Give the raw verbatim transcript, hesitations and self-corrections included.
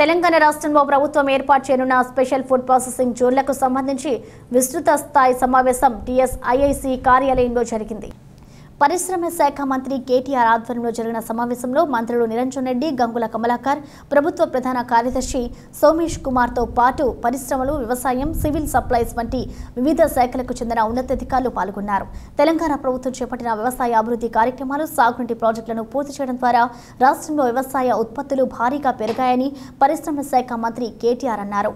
తెలంగాణ రాష్ట్రంలో ప్రభుత్వం ఏర్పాటు చేయనున్న స్పెషల్ ఫుడ్ ప్రాసెసింగ్ జోన్లకు సంబంధించి విస్తృత స్థాయి సమావేశం టీఎస్ఐఐసి కార్యాలయంలో జరిగింది. పరిశ్రమ శాఖ మంత్రి కేటీఆర్ ఆధ్వర్యంలో జరిగిన సమావేశంలో మంత్రులు నిరంజన్ రెడ్డి, గంగుల కమలాకర్, ప్రభుత్వ ప్రధాన కార్యదర్శి సోమేష్ కుమార్తో పాటు పరిశ్రమలు, వ్యవసాయం, సివిల్ సప్లైస్ వంటి వివిధ శాఖలకు చెందిన ఉన్నతాధికారులు పాల్గొన్నారు. తెలంగాణ ప్రభుత్వం చేపట్టిన వ్యవసాయ అభివృద్ధి కార్యక్రమాలు, సాగునీటి ప్రాజెక్టులను పూర్తి చేయడం ద్వారా రాష్ట్రంలో వ్యవసాయ ఉత్పత్తులు భారీగా పెరిగాయని పరిశ్రమ శాఖ మంత్రి కేటీఆర్ అన్నారు.